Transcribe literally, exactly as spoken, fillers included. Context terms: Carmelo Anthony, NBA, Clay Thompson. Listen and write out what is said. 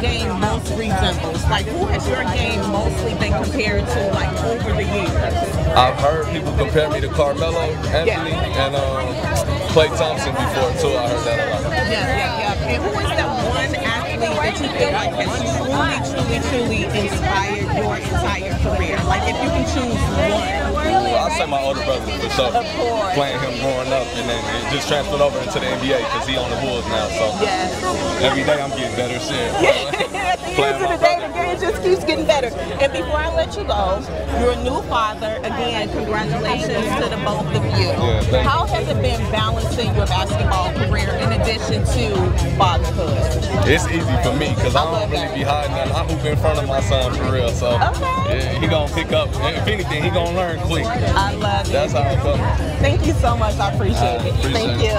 game most resembles? Like, who has your game mostly been compared to, like, over the years? I've heard people compare me to Carmelo Anthony yeah. and um, Clay Thompson before, too. I heard that a lot. Yeah, yeah, yeah. And who is that one athlete that you feel like has truly, truly, truly inspired your entire career? Like, if you can choose one. Well, I say my older brother for sure. Playing him growing up, and then it just transferred over into the N B A because he on the Bulls now. So yes. Every day I'm getting better. Shit. At the end of the day, the game just keeps getting better. And before I let you go, you're a new father again. Congratulations to the both of you. Yeah, how has it been balancing your basketball career in addition to fatherhood? It's easy for me because I, I don't really that. be hiding nothing. I hoop in front of my son for real. So okay. yeah, he gonna pick up. If anything, he gonna learn quick. I love it. That's how I felt. Thank you so much. I appreciate I it. Appreciate Thank you. It.